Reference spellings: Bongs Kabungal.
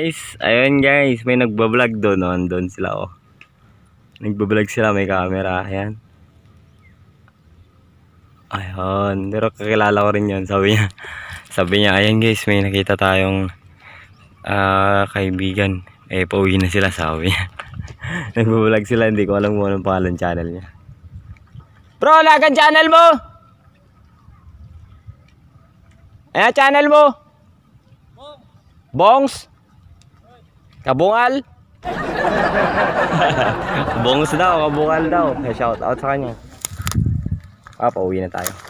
Guys, ayun guys, may nagbablog doon, oh. Andun sila, oh. Nagbablog sila, may camera, ayan. Ayun, pero kakilala ko rin yun, sabi niya. Sabi niya, ayan guys, may nakita tayong kaibigan. Eh, pauwi na sila, sabi niya. Nagbablog sila, hindi ko alam kung anong pangalan channel niya. Bro, lagan channel mo! Ayan, channel mo! Bongs Kabungal. Bongs daw, Kabungal daw. Shout out sa kanya. Ah, pauwi na tayo.